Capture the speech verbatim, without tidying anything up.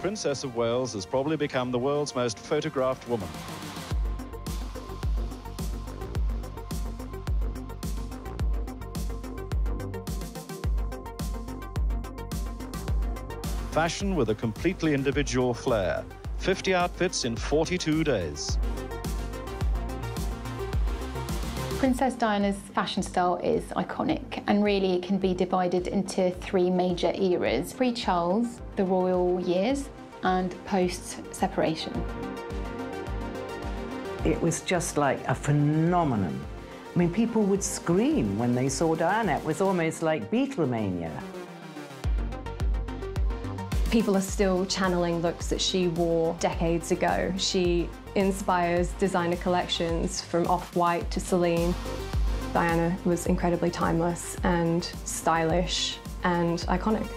Princess of Wales has probably become the world's most photographed woman. Fashion with a completely individual flair. fifty outfits in forty-two days. Princess Diana's fashion style is iconic, and really it can be divided into three major eras: pre-Charles, the royal years, and post-separation. It was just like a phenomenon. I mean, people would scream when they saw Diana. It was almost like Beatlemania. People are still channeling looks that she wore decades ago. She inspires designer collections from Off-White to Celine. Diana was incredibly timeless and stylish and iconic.